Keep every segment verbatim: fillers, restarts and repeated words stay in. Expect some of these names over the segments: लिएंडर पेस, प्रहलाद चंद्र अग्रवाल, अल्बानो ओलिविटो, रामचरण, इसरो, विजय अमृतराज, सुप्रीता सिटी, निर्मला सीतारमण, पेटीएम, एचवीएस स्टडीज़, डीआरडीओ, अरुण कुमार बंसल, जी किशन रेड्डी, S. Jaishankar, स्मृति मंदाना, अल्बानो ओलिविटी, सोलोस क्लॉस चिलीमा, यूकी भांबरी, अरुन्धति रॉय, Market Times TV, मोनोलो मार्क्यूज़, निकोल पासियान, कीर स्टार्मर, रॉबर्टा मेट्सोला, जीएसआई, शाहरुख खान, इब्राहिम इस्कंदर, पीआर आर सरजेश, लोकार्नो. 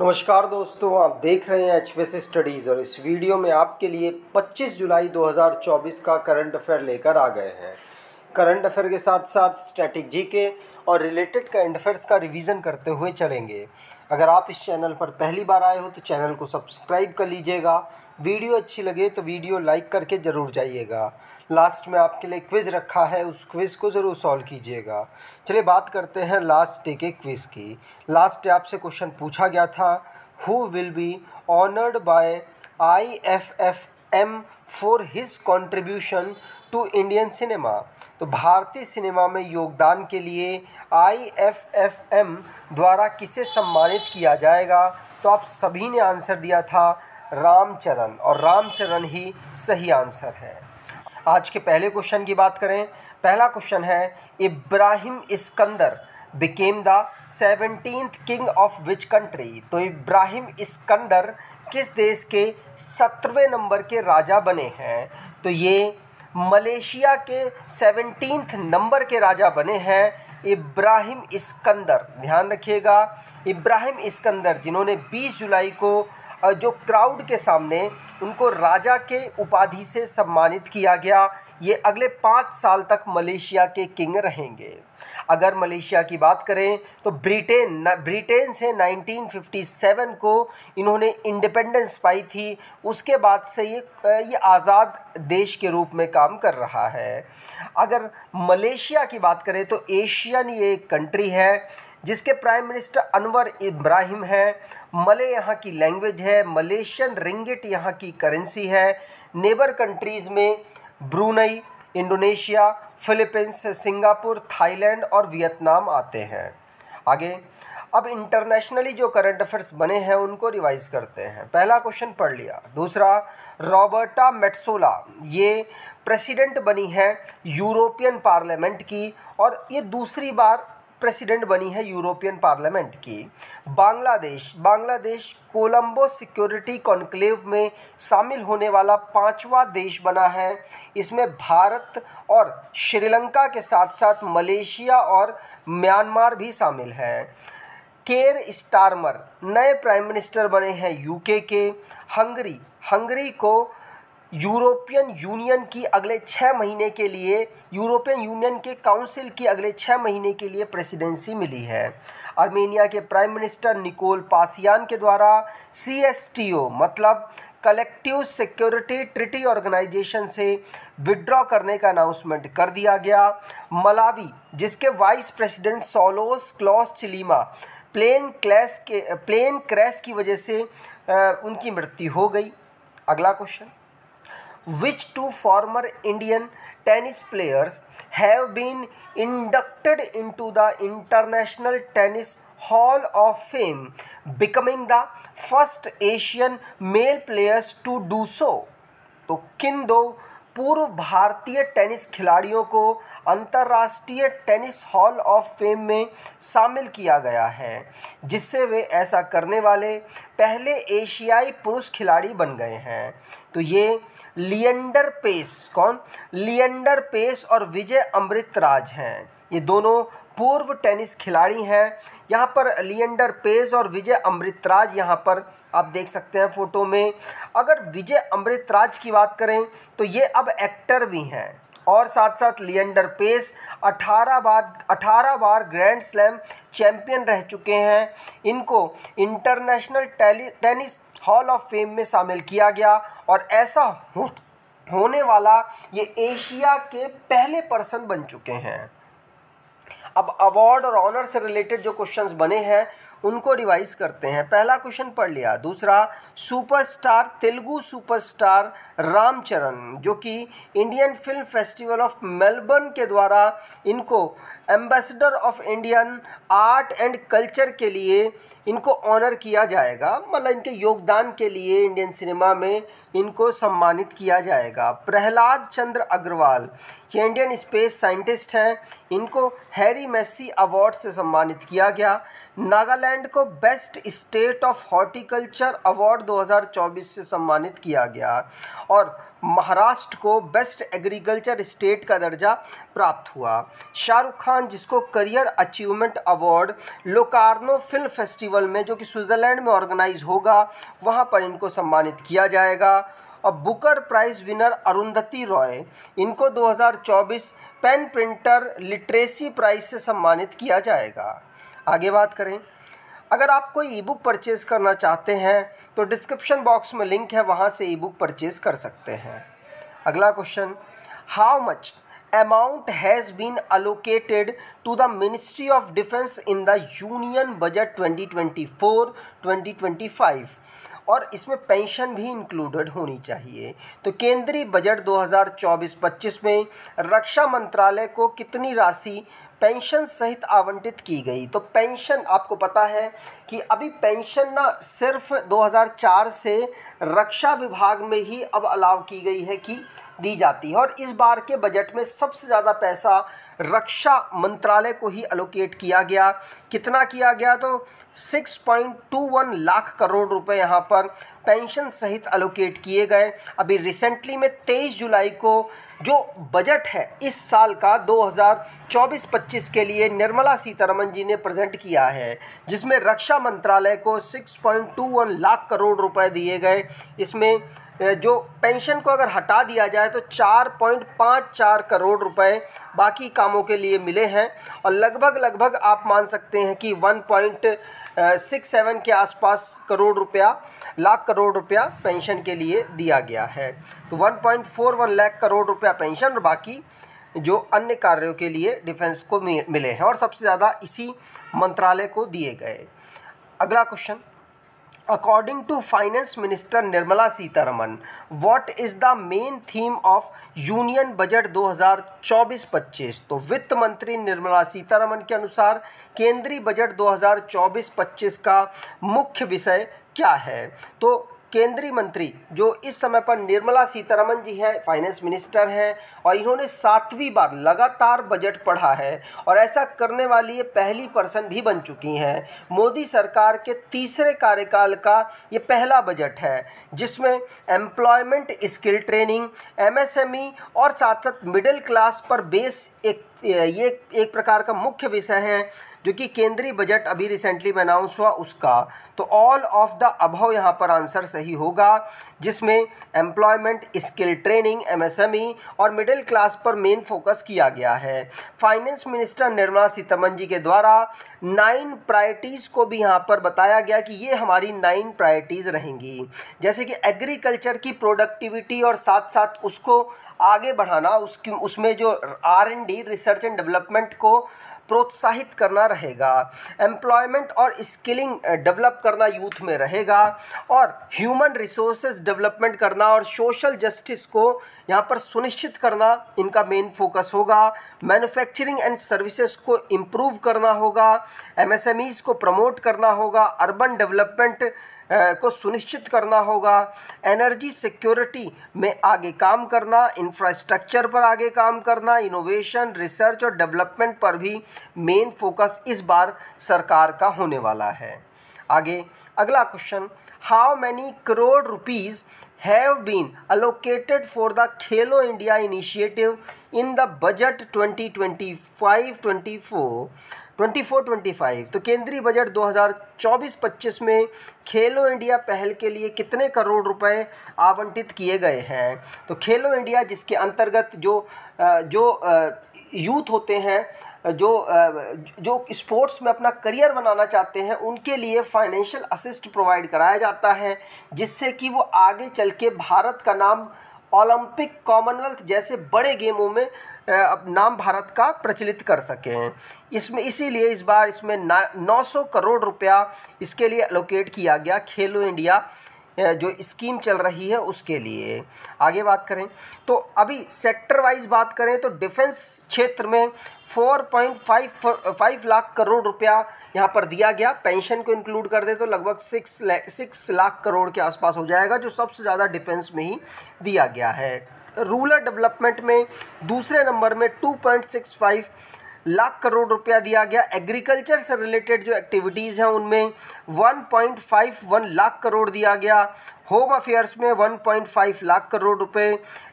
नमस्कार दोस्तों, आप देख रहे हैं एचवीएस स्टडीज़ और इस वीडियो में आपके लिए पच्चीस जुलाई दो हज़ार चौबीस का करंट अफेयर लेकर आ गए हैं। करंट अफेयर के साथ साथ स्टैटिक जीके और रिलेटेड करंट अफेयर्स का रिवीजन करते हुए चलेंगे। अगर आप इस चैनल पर पहली बार आए हो तो चैनल को सब्सक्राइब कर लीजिएगा। वीडियो अच्छी लगे तो वीडियो लाइक करके ज़रूर जाइएगा। लास्ट में आपके लिए क्विज़ रखा है, उस क्विज़ को ज़रूर सॉल्व कीजिएगा। चलिए बात करते हैं लास्ट डे के क्विज़ की। लास्ट डे आपसे क्वेश्चन पूछा गया था, who will be honoured by I F F M for his contribution to Indian cinema. तो भारतीय सिनेमा में योगदान के लिए आई एफ एफ एम द्वारा किसे सम्मानित किया जाएगा। तो आप सभी ने आंसर दिया था रामचरण, और रामचरण ही सही आंसर है। आज के पहले क्वेश्चन की बात करें। पहला क्वेश्चन है, इब्राहिम इस्कंदर became the seventeenth king of which country. तो इब्राहिम इस्कंदर किस देश के सत्रहवें नंबर के राजा बने हैं। तो ये मलेशिया के सेवनटीन्थ नंबर के राजा बने हैं इब्राहिम इस्कंदर। ध्यान रखिएगा, इब्राहिम इस्कंदर जिन्होंने बीस जुलाई को जो क्राउड के सामने उनको राजा के उपाधि से सम्मानित किया गया, ये अगले पाँच साल तक मलेशिया के किंग रहेंगे। अगर मलेशिया की बात करें तो ब्रिटेन ब्रिटेन से उन्नीस सौ सत्तावन को इन्होंने इंडिपेंडेंस पाई थी। उसके बाद से ये ये आज़ाद देश के रूप में काम कर रहा है। अगर मलेशिया की बात करें तो एशियन ये एक कंट्री है जिसके प्राइम मिनिस्टर अनवर इब्राहिम हैं। मले यहाँ की लैंग्वेज है, मलेशियन रिंगिट यहाँ की करेंसी है। नेबर कंट्रीज़ में Brunei, Indonesia, Philippines, Singapore, Thailand और वियतनाम आते हैं। आगे अब इंटरनेशनली जो करंट अफेयर्स बने हैं उनको रिवाइज करते हैं। पहला क्वेश्चन पढ़ लिया। दूसरा, रॉबर्टा मेट्सोला ये प्रेसिडेंट बनी हैं यूरोपियन पार्लियामेंट की, और ये दूसरी बार प्रेसिडेंट बनी है यूरोपियन पार्लियामेंट की। बांग्लादेश बांग्लादेश कोलंबो सिक्योरिटी कॉन्क्लेव में शामिल होने वाला पांचवा देश बना है। इसमें भारत और श्रीलंका के साथ साथ मलेशिया और म्यांमार भी शामिल है। कीर स्टार्मर नए प्राइम मिनिस्टर बने हैं यूके के। हंगरी हंगरी को यूरोपियन यूनियन की अगले छः महीने के लिए यूरोपियन यूनियन के काउंसिल की अगले छः महीने के लिए प्रेसिडेंसी मिली है। आर्मेनिया के प्राइम मिनिस्टर निकोल पासियान के द्वारा सी एस टी ओ मतलब कलेक्टिव सिक्योरिटी ट्रिटी ऑर्गेनाइजेशन से विड्रॉ करने का अनाउंसमेंट कर दिया गया। मलावी जिसके vice president सोलोस क्लॉस चिलीमा plane crash के प्लेन क्रैश की वजह से आ, उनकी मृत्यु हो गई। अगला question, Which two former Indian tennis players have been inducted into the International Tennis Hall of Fame, becoming the first Asian male players to do so? तो किन दो पूर्व भारतीय टेनिस खिलाड़ियों को अंतर्राष्ट्रीय टेनिस हॉल ऑफ फेम में शामिल किया गया है, जिससे वे ऐसा करने वाले पहले एशियाई पुरुष खिलाड़ी बन गए हैं। तो ये लिएंडर पेस कौन लिएंडर पेस और विजय अमृतराज हैं। ये दोनों पूर्व टेनिस खिलाड़ी हैं। यहाँ पर लिएंडर पेस और विजय अमृतराज यहाँ पर आप देख सकते हैं फ़ोटो में। अगर विजय अमृतराज की बात करें तो ये अब एक्टर भी हैं, और साथ साथ लिएंडर पेस अठारह बार अठारह बार ग्रैंड स्लैम चैम्पियन रह चुके हैं। इनको international tennis hall of fame में शामिल किया गया, और ऐसा होने वाला ये एशिया के पहले पर्सन बन चुके हैं। अब अवार्ड और ऑनर से रिलेटेड जो क्वेश्चंस बने हैं उनको रिवाइज करते हैं। पहला क्वेश्चन पढ़ लिया। दूसरा, सुपरस्टार तेलुगु सुपरस्टार रामचरण जो कि Indian film festival of Melbourne के द्वारा इनको ambassador of Indian art and culture के लिए इनको ऑनर किया जाएगा, मतलब इनके योगदान के लिए इंडियन सिनेमा में इनको सम्मानित किया जाएगा। प्रहलाद चंद्र अग्रवाल ये इंडियन स्पेस साइंटिस्ट हैं, इनको हैरी मैसी अवार्ड से सम्मानित किया गया। नागालैंड को best state of horticulture award दो हज़ार चौबीस से सम्मानित किया गया और महाराष्ट्र को बेस्ट एग्रीकल्चर स्टेट का दर्जा प्राप्त हुआ। शाहरुख खान जिसको career achievement award लोकार्नो film festival में जो कि स्विट्ज़रलैंड में ऑर्गेनाइज होगा वहां पर इनको सम्मानित किया जाएगा। और Booker prize winner अरुन्धति रॉय इनको दो हज़ार चौबीस पेन प्रिंटर लिटरेसी प्राइज़ से सम्मानित किया जाएगा। आगे बात करें, अगर आप कोई ई बुक परचेज़ करना चाहते हैं तो डिस्क्रिप्शन बॉक्स में लिंक है, वहाँ से ई बुक परचेज़ कर सकते हैं। अगला question, how much amount has been allocated to the ministry of defence in the union budget twenty twenty four twenty twenty five, और इसमें पेंशन भी इंक्लूडेड होनी चाहिए। तो केंद्रीय बजट दो हज़ार चौबीस पच्चीस में रक्षा मंत्रालय को कितनी राशि पेंशन सहित आवंटित की गई? तो पेंशन आपको पता है कि अभी पेंशन ना सिर्फ दो हज़ार चार से रक्षा विभाग में ही अब अलाव की गई है कि दी जाती है, और इस बार के बजट में सबसे ज़्यादा पैसा रक्षा मंत्रालय को ही अलोकेट किया गया। कितना किया गया? तो छह पॉइंट दो एक लाख करोड़ रुपए यहाँ पर पेंशन सहित अलोकेट किए गए। अभी रिसेंटली में तेईस जुलाई को जो बजट है इस साल का दो हज़ार चौबीस पच्चीस के लिए निर्मला सीतारमण जी ने प्रेजेंट किया है, जिसमें रक्षा मंत्रालय को छह पॉइंट दो एक लाख करोड़ रुपए दिए गए। इसमें जो पेंशन को अगर हटा दिया जाए तो चार पॉइंट पाँच चार करोड़ रुपए बाकी कामों के लिए मिले हैं, और लगभग लगभग आप मान सकते हैं कि एक पॉइंट सड़सठ के आसपास करोड़ रुपया लाख करोड़ रुपया पेंशन के लिए दिया गया है। तो एक पॉइंट इकतालीस लाख करोड़ रुपया पेंशन और बाकी जो अन्य कार्यों के लिए डिफेंस को मिले हैं, और सबसे ज़्यादा इसी मंत्रालय को दिए गए। अगला question, according to finance minister निर्मला सीतारमण, what is the main theme of union budget दो हज़ार चौबीस पच्चीस? तो वित्त मंत्री निर्मला सीतारमण के अनुसार केंद्रीय बजट दो हज़ार चौबीस पच्चीस का मुख्य विषय क्या है? तो केंद्रीय मंत्री जो इस समय पर निर्मला सीतारमण जी हैं, फाइनेंस मिनिस्टर हैं, और इन्होंने सातवीं बार लगातार बजट पढ़ा है और ऐसा करने वाली ये पहली पर्सन भी बन चुकी हैं। मोदी सरकार के तीसरे कार्यकाल का ये पहला बजट है जिसमें एम्प्लॉयमेंट, स्किल ट्रेनिंग, एमएसएमई और साथ साथ मिडिल क्लास पर बेस एक ये एक प्रकार का मुख्य विषय है जो कि केंद्रीय बजट अभी रिसेंटली में अनाउंस हुआ उसका। तो ऑल ऑफ द अबव यहाँ पर आंसर सही होगा, जिसमें एम्प्लॉयमेंट, स्किल ट्रेनिंग, एमएसएमई और मिडिल क्लास पर मेन फोकस किया गया है। फाइनेंस मिनिस्टर निर्मला सीतारमण जी के द्वारा नाइन प्रायोरिटीज़ को भी यहाँ पर बताया गया कि ये हमारी नाइन प्रायोरिटीज़ रहेंगी, जैसे कि एग्रीकल्चर की प्रोडक्टिविटी और साथ साथ उसको आगे बढ़ाना, उसकी उसमें जो R and D research and development को प्रोत्साहित करना रहेगा, एम्प्लॉयमेंट और स्किलिंग डेवलप करना यूथ में रहेगा, और ह्यूमन रिसोर्सेज डेवलपमेंट करना और सोशल जस्टिस को यहाँ पर सुनिश्चित करना इनका मेन फोकस होगा। मैन्युफैक्चरिंग एंड सर्विसेज को इम्प्रूव करना होगा, एमएसएमईज़ को प्रमोट करना होगा, अर्बन डेवलपमेंट को सुनिश्चित करना होगा, एनर्जी सिक्योरिटी में आगे काम करना, इंफ्रास्ट्रक्चर पर आगे काम करना, इनोवेशन, रिसर्च और डेवलपमेंट पर भी मेन फोकस इस बार सरकार का होने वाला है। आगे अगला question, how many crore rupees have been allocated for the Khelo India initiative in the budget twenty twenty five twenty four twenty five? तो केंद्रीय बजट दो हज़ार चौबीस पच्चीस में खेलो इंडिया पहल के लिए कितने करोड़ रुपए आवंटित किए गए हैं? तो खेलो इंडिया जिसके अंतर्गत जो जो यूथ होते हैं जो जो स्पोर्ट्स में अपना करियर बनाना चाहते हैं उनके लिए फाइनेंशियल असिस्ट प्रोवाइड कराया जाता है, जिससे कि वो आगे चल के भारत का नाम ओलंपिक, कॉमनवेल्थ जैसे बड़े गेमों में अब नाम भारत का प्रचलित कर सकें। इसमें इसीलिए इस बार इसमें नौ सौ करोड़ रुपया इसके लिए एलोकेट किया गया, खेलो इंडिया जो स्कीम चल रही है उसके लिए। आगे बात करें तो अभी सेक्टर वाइज बात करें तो डिफेंस क्षेत्र में चार पॉइंट पाँच लाख करोड़ रुपया यहाँ पर दिया गया, पेंशन को इंक्लूड कर दे तो लगभग छह लाख करोड़ के आसपास हो जाएगा, जो सबसे ज़्यादा डिफेंस में ही दिया गया है। रूरल डेवलपमेंट में दूसरे नंबर में two point six five lakh crore रुपया दिया गया। एग्रीकल्चर से रिलेटेड जो एक्टिविटीज़ हैं उनमें एक पॉइंट पाँच एक लाख करोड़ दिया गया। होम अफेयर्स में एक पॉइंट पाँच लाख करोड़ रुपए,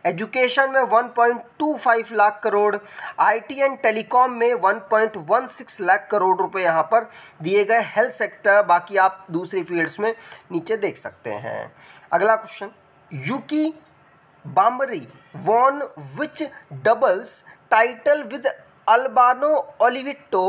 एजुकेशन में एक पॉइंट दो पाँच lakh crore, IT and telecom में एक पॉइंट एक छह लाख करोड़ रुपए यहाँ पर दिए गए। हेल्थ सेक्टर, बाकी आप दूसरी फील्ड्स में नीचे देख सकते हैं। अगला question, यूकी भांबरी won which doubles title with अल्बानो ओलिविटो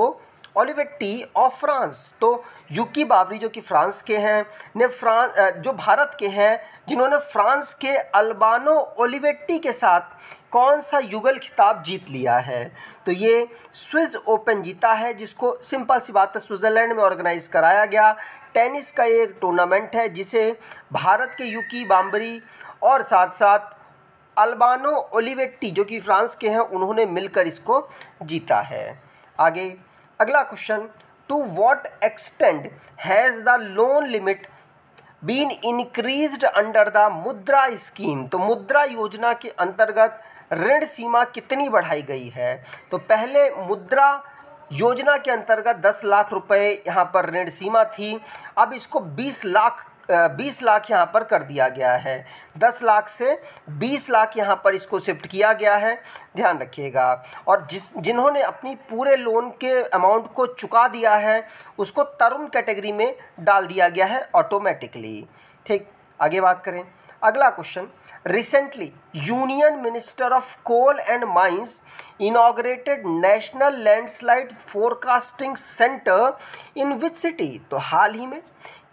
Olivetti of France. तो यूकी भांबरी जो कि फ्रांस के हैं ने फ्रांस जो भारत के हैं जिन्होंने फ्रांस के अल्बानो ओलिविटी के साथ कौन सा युगल खिताब जीत लिया है। तो ये स्विस ओपन जीता है, जिसको सिंपल सी बात है स्विट्ज़रलैंड में ऑर्गेनाइज़ कराया गया। टेनिस का ये एक टूर्नामेंट है जिसे भारत के यूकी भांबरी और साथ साथ अल्बानो ओलिविटी जो कि फ्रांस के हैं उन्होंने मिलकर इसको जीता है। आगे अगला question, to what extent has the loan limit been increased under the Mudra scheme. तो मुद्रा योजना के अंतर्गत ऋण सीमा कितनी बढ़ाई गई है। तो पहले मुद्रा योजना के अंतर्गत दस लाख रुपए यहाँ पर ऋण सीमा थी, अब इसको बीस लाख बीस लाख यहाँ पर कर दिया गया है। दस लाख से बीस लाख यहाँ पर इसको शिफ्ट किया गया है, ध्यान रखिएगा। और जिस जिन्होंने अपनी पूरे लोन के अमाउंट को चुका दिया है उसको तरुण कैटेगरी में डाल दिया गया है ऑटोमेटिकली। ठीक, आगे बात करें। अगला question, recently union minister of coal and mines inaugurated national landslide forecasting centre in which city. तो हाल ही में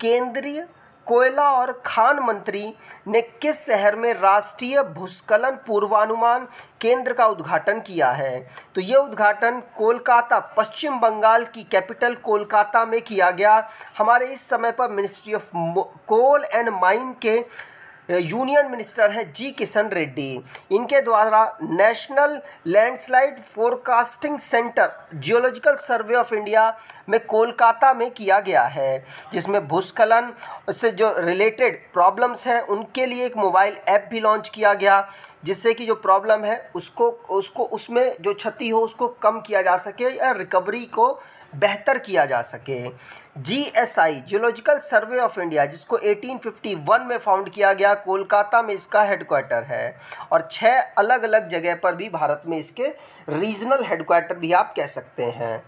केंद्रीय कोयला और खान मंत्री ने किस शहर में राष्ट्रीय भूस्खलन पूर्वानुमान केंद्र का उद्घाटन किया है। तो ये उद्घाटन कोलकाता, पश्चिम बंगाल की कैपिटल कोलकाता में किया गया। हमारे इस समय पर ministry of coal and mine के यूनियन मिनिस्टर हैं जी किशन रेड्डी। इनके द्वारा national landslide forecasting centre geological survey of India में कोलकाता में किया गया है, जिसमें भूस्खलन से जो रिलेटेड प्रॉब्लम्स हैं उनके लिए एक मोबाइल ऐप भी लॉन्च किया गया, जिससे कि जो प्रॉब्लम है उसको उसको उसमें जो क्षति हो उसको कम किया जा सके या रिकवरी को बेहतर किया जा सके। जीएसआई geological survey of India, जिसको अठारह सौ इक्यावन में फाउंड किया गया, कोलकाता में इसका हेडक्वार्टर है और छह अलग अलग जगह पर भी भारत में इसके रीजनल हेडक्वार्टर भी आप कह सकते हैं।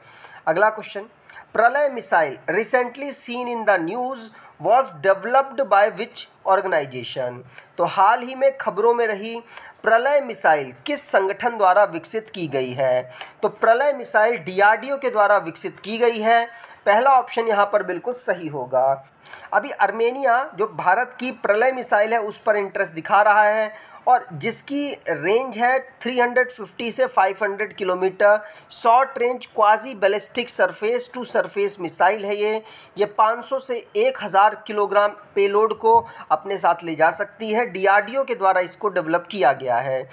अगला question, Pralay missile recently seen in the news was developed by which organisation. तो हाल ही में खबरों में रही प्रलय मिसाइल किस संगठन द्वारा विकसित की गई है। तो प्रलय मिसाइल डीआरडीओ के द्वारा विकसित की गई है। पहला ऑप्शन यहाँ पर बिल्कुल सही होगा। अभी आर्मेनिया जो भारत की प्रलय मिसाइल है उस पर इंटरेस्ट दिखा रहा है और जिसकी रेंज है तीन सौ पचास से पाँच सौ kilometre. Short range quasi ballistic surface to surface missile है ये ये पाँच सौ से एक हज़ार किलोग्राम पेलोड को अपने साथ ले जा सकती है। डीआरडीओ के द्वारा इसको डेवलप किया गया है।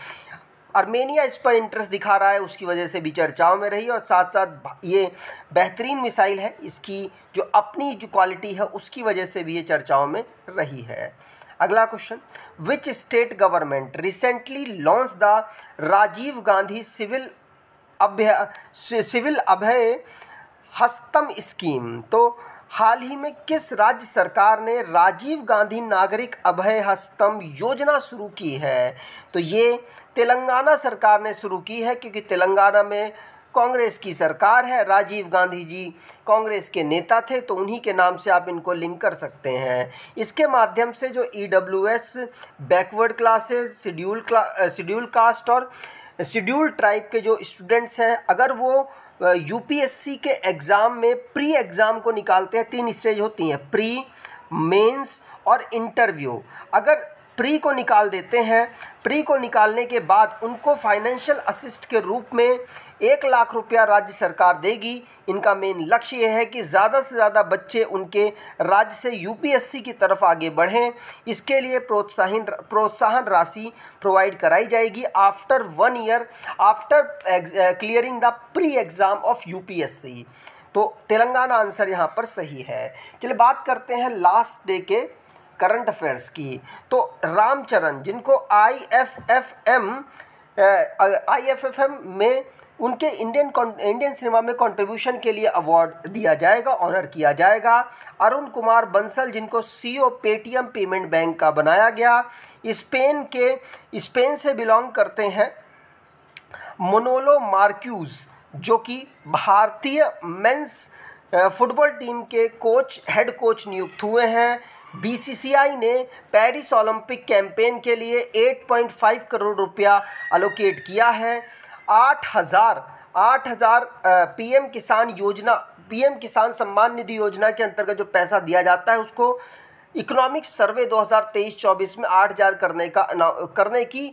आर्मेनिया इस पर इंटरेस्ट दिखा रहा है, उसकी वजह से भी चर्चाओं में रही और साथ साथ ये बेहतरीन मिसाइल है, इसकी जो अपनी जो क्वालिटी है उसकी वजह से भी ये चर्चाओं में रही है। अगला question, which state government recently launch the Rajiv Gandhi civil Abhaya civil Abhaya Hastham scheme. तो हाल ही में किस राज्य सरकार ने राजीव गांधी नागरिक अभय हस्तम योजना शुरू की है। तो ये तेलंगाना सरकार ने शुरू की है, क्योंकि तेलंगाना में कांग्रेस की सरकार है, राजीव गांधी जी कांग्रेस के नेता थे, तो उन्हीं के नाम से आप इनको लिंक कर सकते हैं। इसके माध्यम से जो ईडब्ल्यूएस, बैकवर्ड क्लासेस, शेड्यूल क्ला शेड्यूल कास्ट और शेड्यूल ट्राइब के जो स्टूडेंट्स हैं, अगर वो यूपीएससी के एग्ज़ाम में प्री एग्ज़ाम को निकालते हैं, तीन स्टेज होती हैं, प्री, मेंस और इंटरव्यू। अगर प्री को निकाल देते हैं, प्री को निकालने के बाद उनको फाइनेंशियल असिस्ट के रूप में एक लाख रुपया राज्य सरकार देगी। इनका मेन लक्ष्य यह है कि ज़्यादा से ज़्यादा बच्चे उनके राज्य से यूपीएससी की तरफ आगे बढ़ें। इसके लिए प्रोत्साहन प्रोत्साहन राशि प्रोवाइड कराई जाएगी after one year after clearing the pre exam of UPSC. तो तेलंगाना आंसर यहाँ पर सही है। चलिए बात करते हैं लास्ट डे के करंट अफेयर्स की। तो रामचरण जिनको I F F M I F F M में उनके इंडियन इंडियन सिनेमा में कंट्रीब्यूशन के लिए अवार्ड दिया जाएगा, ऑनर किया जाएगा। अरुण कुमार बंसल जिनको सीईओ पेटीएम पेमेंट बैंक का बनाया गया, स्पेन के स्पेन से बिलोंग करते हैं। मोनोलो मार्क्यूज़ जो कि भारतीय मेंस फुटबॉल टीम के कोच हेड कोच नियुक्त हुए हैं। बीसीसीआई ने पेरिस ओलंपिक कैंपेन के लिए आठ पॉइंट पाँच करोड़ रुपया अलोकेट किया है। आठ हज़ार आठ हज़ार पीएम किसान योजना, पीएम किसान सम्मान निधि योजना के अंतर्गत जो पैसा दिया जाता है उसको इकोनॉमिक सर्वे दो हज़ार तेईस चौबीस में आठ हज़ार करने का करने की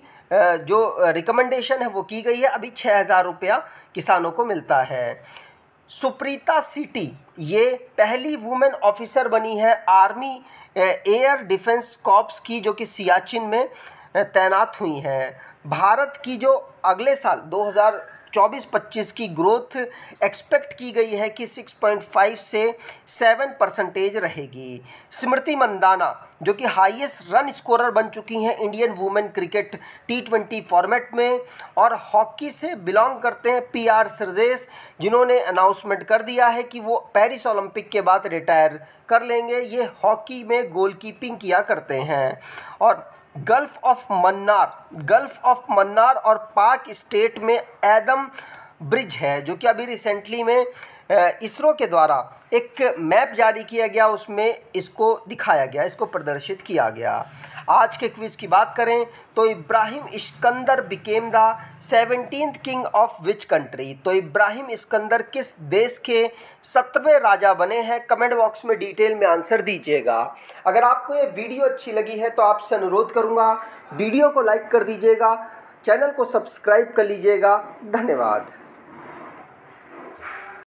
जो रिकमेंडेशन है वो की गई है। अभी छः हज़ार रुपया किसानों को मिलता है। सुप्रीता सिटी ये पहली वुमेन ऑफिसर बनी है आर्मी एयर डिफेंस कॉप्स की, जो कि सियाचिन में तैनात हुई हैं। भारत की जो अगले साल दो हज़ार चौबीस पच्चीस की ग्रोथ एक्सपेक्ट की गई है कि छह पॉइंट पाँच से सात परसेंटेज रहेगी। स्मृति मंदाना जो कि हाईएस्ट रन स्कोरर बन चुकी हैं Indian women cricket T twenty format में। और हॉकी से बिलोंग करते हैं पीआर आर सरजेश, जिन्होंने अनाउंसमेंट कर दिया है कि वो पेरिस ओलंपिक के बाद रिटायर कर लेंगे। ये हॉकी में गोलकीपिंग किया करते हैं। और gulf of Mannar gulf of Mannar और पाक स्टेट में एडम ब्रिज है, जो कि अभी रिसेंटली में इसरो के द्वारा एक मैप जारी किया गया, उसमें इसको दिखाया गया, इसको प्रदर्शित किया गया। आज के क्विज़ की बात करें तो इब्राहिम इस्कंदर became the seventeenth king of which country. तो इब्राहिम इस्कंदर किस देश के सत्रहवें राजा बने हैं? कमेंट बॉक्स में डिटेल में आंसर दीजिएगा। अगर आपको ये वीडियो अच्छी लगी है तो आपसे अनुरोध करूँगा वीडियो को लाइक कर दीजिएगा, चैनल को सब्सक्राइब कर लीजिएगा। धन्यवाद।